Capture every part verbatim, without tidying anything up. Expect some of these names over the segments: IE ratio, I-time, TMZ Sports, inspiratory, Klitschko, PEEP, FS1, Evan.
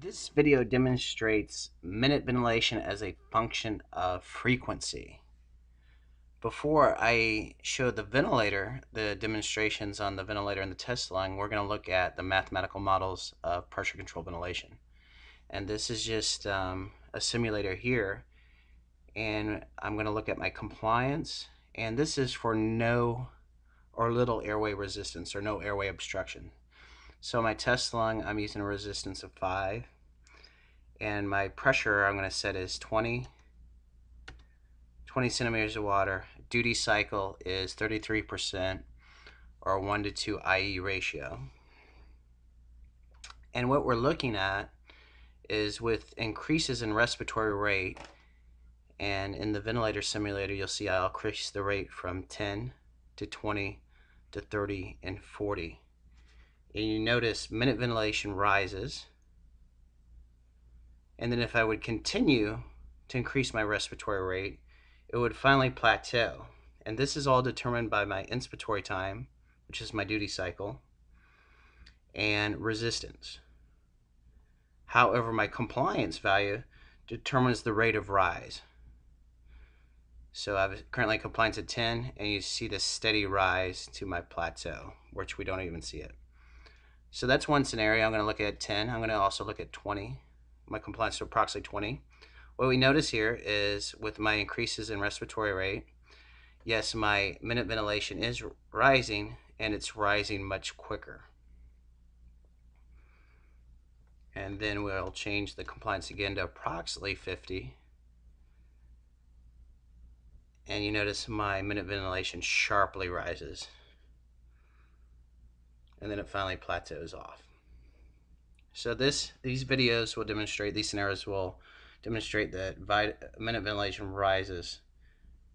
This video demonstrates minute ventilation as a function of frequency. Before I show the ventilator, the demonstrations on the ventilator and the test lung, we're going to look at the mathematical models of pressure control ventilation. And this is just um, a simulator here. And I'm going to look at my compliance. And this is for no or little airway resistance or no airway obstruction. So my test lung, I'm using a resistance of five, and my pressure I'm going to set is twenty, twenty centimeters of water. Duty cycle is thirty-three percent or one to two I E ratio. And what we're looking at is with increases in respiratory rate, and in the ventilator simulator you'll see I'll increase the rate from ten to twenty to thirty and forty. And you notice minute ventilation rises, and then if I would continue to increase my respiratory rate, it would finally plateau. And this is all determined by my inspiratory time, which is my duty cycle, and resistance. However, my compliance value determines the rate of rise. So I'm currently compliance at ten, and you see this steady rise to my plateau, which we don't even see it. So that's one scenario. I'm going to look at ten. I'm going to also look at twenty. My compliance to approximately twenty. What we notice here is with my increases in respiratory rate, yes, my minute ventilation is rising, and it's rising much quicker. And then we'll change the compliance again to approximately fifty. And you notice my minute ventilation sharply rises. And then it finally plateaus off. So this, these videos will demonstrate, these scenarios will demonstrate that minute ventilation rises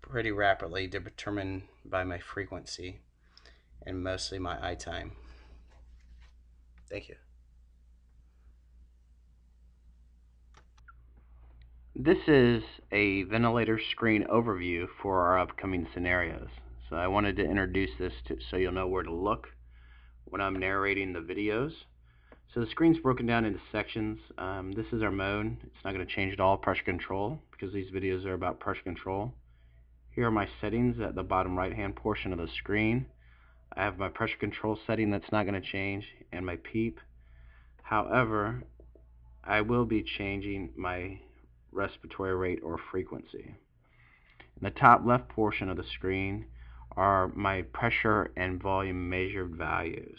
pretty rapidly, determined by my frequency and mostly my I time. Thank you. This is a ventilator screen overview for our upcoming scenarios. So I wanted to introduce this to, so you'll know where to look when I'm narrating the videos. So the screen's broken down into sections. Um, this is our mode. It's not going to change at all, pressure control, because these videos are about pressure control. Here are my settings at the bottom right hand portion of the screen. I have my pressure control setting that's not going to change, and my PEEP. However, I will be changing my respiratory rate or frequency. In the top left portion of the screen are my pressure and volume measured values.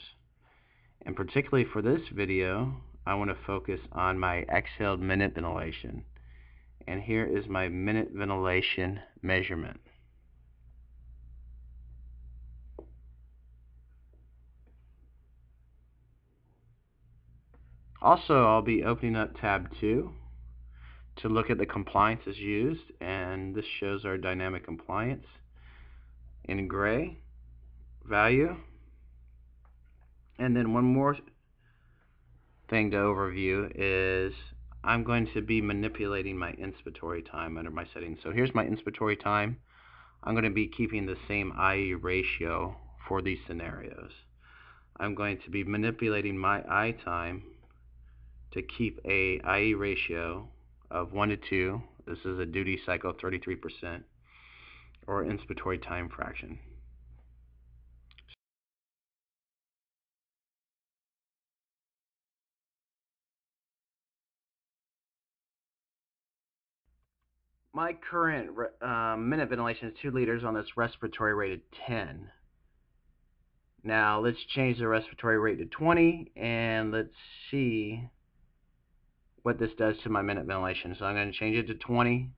And particularly for this video, I want to focus on my exhaled minute ventilation. And here is my minute ventilation measurement. Also, I'll be opening up tab two to look at the compliance as used, and this shows our dynamic compliance in gray value. And then one more thing to overview is I'm going to be manipulating my inspiratory time under my settings. So here's my inspiratory time. I'm going to be keeping the same I E ratio for these scenarios. I'm going to be manipulating my I time to keep a I E ratio of one to two. This is a duty cycle of thirty-three percent. Or inspiratory time fraction. My current uh, minute ventilation is two liters on this respiratory rate of ten. Now let's change the respiratory rate to twenty, and let's see what this does to my minute ventilation. So I'm going to change it to twenty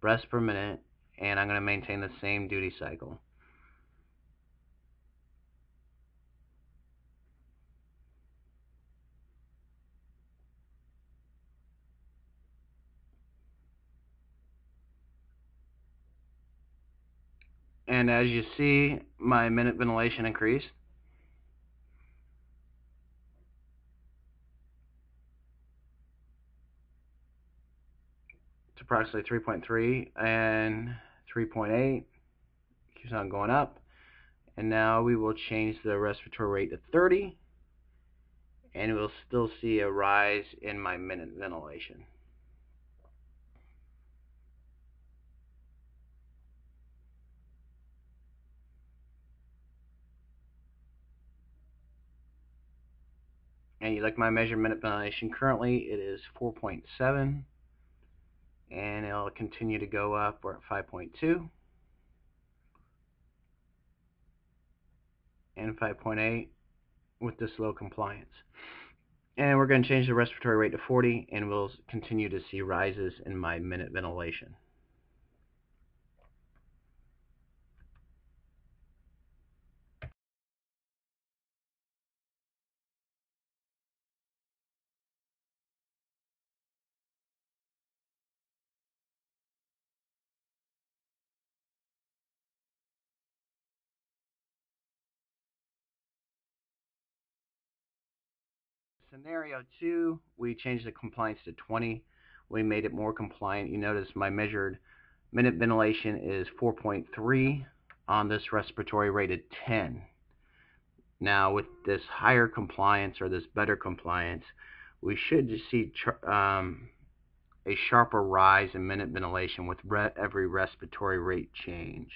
breaths per minute, and I'm going to maintain the same duty cycle. And as you see, my minute ventilation increased. It's approximately three point three, and three point eight, keeps on going up. And now we will change the respiratory rate to thirty, and we'll still see a rise in my minute ventilation. And you look at my measured minute ventilation, currently it is four point seven, and it'll continue to go up. We're at five point two and five point eight with this low compliance. And we're going to change the respiratory rate to forty, and we'll continue to see rises in my minute ventilation. Scenario two, we changed the compliance to twenty. We made it more compliant. You notice my measured minute ventilation is four point three on this respiratory rate of ten. Now with this higher compliance, or this better compliance, we should see um, a sharper rise in minute ventilation with re every respiratory rate change.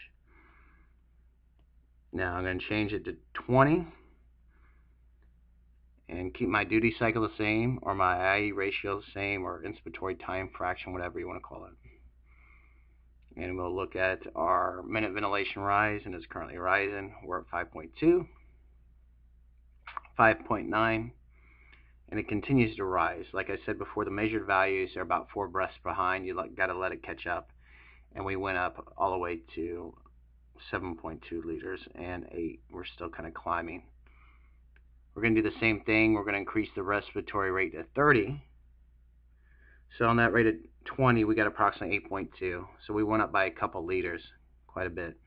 Now I'm going to change it to twenty. And keep my duty cycle the same, or my I E ratio the same, or inspiratory time fraction, whatever you want to call it. And we'll look at our minute ventilation rise, and it's currently rising. We're at five point two, five point nine, and it continues to rise. Like I said before, the measured values are about four breaths behind. You got to let it catch up, and we went up all the way to seven point two liters and eight. We're still kind of climbing. We're going to do the same thing. We're going to increase the respiratory rate to thirty. So on that rate of twenty, we got approximately eight point two. So we went up by a couple liters, quite a bit.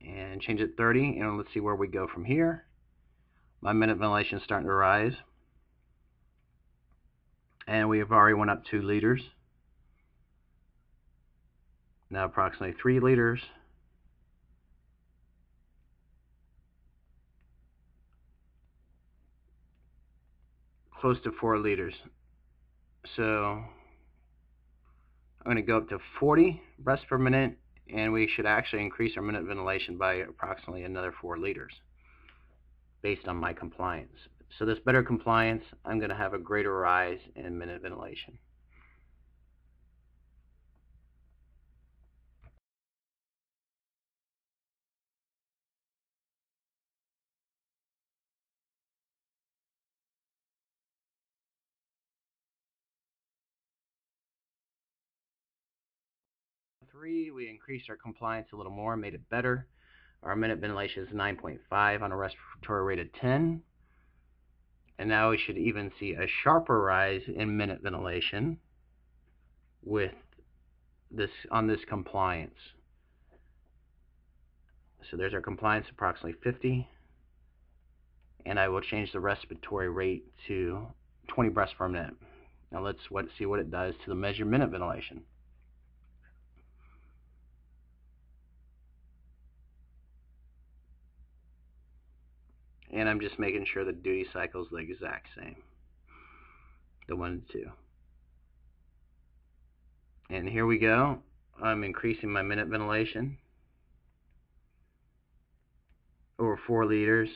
And change it to thirty, and let's see where we go from here. My minute ventilation is starting to rise. And we have already went up two liters. Now approximately three liters. Close to four liters. So I'm going to go up to forty breaths per minute, and we should actually increase our minute ventilation by approximately another four liters based on my compliance. So this better compliance, I'm going to have a greater rise in minute ventilation. We increased our compliance a little more, made it better. Our minute ventilation is nine point five on a respiratory rate of ten. And now we should even see a sharper rise in minute ventilation with this on this compliance. So there's our compliance, approximately fifty. And I will change the respiratory rate to twenty breaths per minute. Now let's what, see what it does to the measured minute ventilation. And I'm just making sure the duty cycle is the exact same, the one and two. And here we go. I'm increasing my minute ventilation over four liters.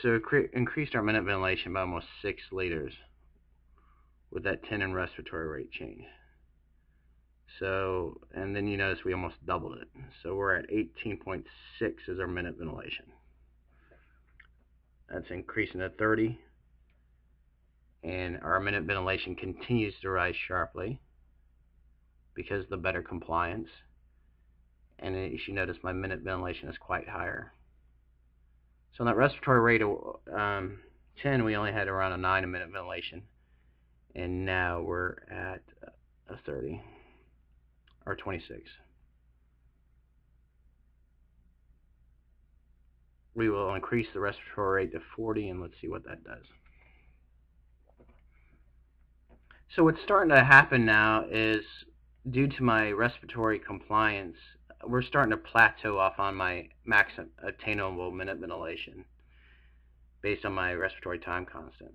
So it increased our minute ventilation by almost six liters with that ten and respiratory rate change. So, and then you notice we almost doubled it. So we're at eighteen point six is our minute ventilation. That's increasing to thirty. And our minute ventilation continues to rise sharply because of the better compliance. And as you notice, my minute ventilation is quite higher. So on that respiratory rate of um, ten, we only had around a nine a minute ventilation. And now we're at a thirty. Or twenty-six. We will increase the respiratory rate to forty, and let's see what that does. So what's starting to happen now is due to my respiratory compliance, we're starting to plateau off on my max attainable minute ventilation based on my respiratory time constant.